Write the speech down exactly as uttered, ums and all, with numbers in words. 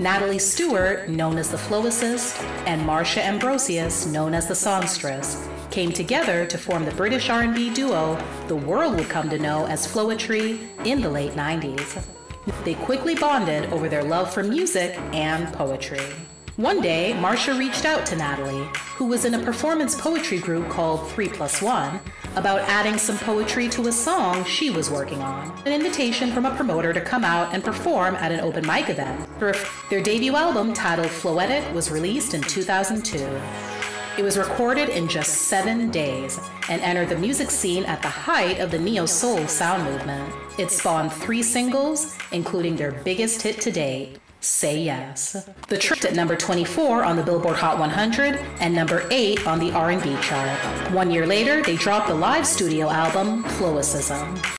Natalie Stewart, known as the Floeticist, and Marsha Ambrosius, known as the songstress, came together to form the British R and B duo the world would come to know as Floetry in the late nineties. They quickly bonded over their love for music and poetry. One day, Marsha reached out to Natalie, who was in a performance poetry group called three plus one, about adding some poetry to a song she was working on. An invitation from a promoter to come out and perform at an open mic event. Their debut album, titled Floetic, was released in two thousand two. It was recorded in just seven days and entered the music scene at the height of the neo-soul sound movement. It spawned three singles, including their biggest hit to date, Say Yes. The track at number twenty-four on the Billboard Hot one hundred and number eight on the R and B chart. One year later, they dropped the live studio album, Floetism.